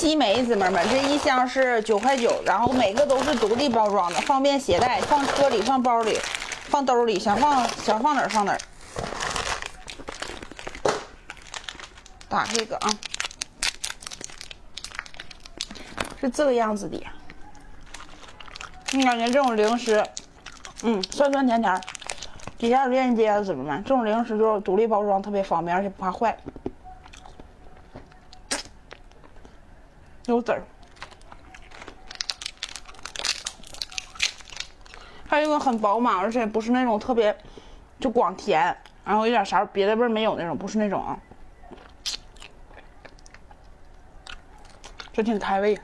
7枚，姊妹们，这一箱是9.9，然后每个都是独立包装的，方便携带，放车里、放包里、放兜里，想放哪儿放哪儿。打开一个啊，是这个样子的。你感觉这种零食，酸酸甜甜。底下有链接啊，姊妹们，这种零食就是独立包装，特别方便，而且不怕坏。 有籽儿，还有一个很饱满，而且不是那种特别就光甜，然后有点啥别的味儿没有那种，不是那种啊，这挺开胃。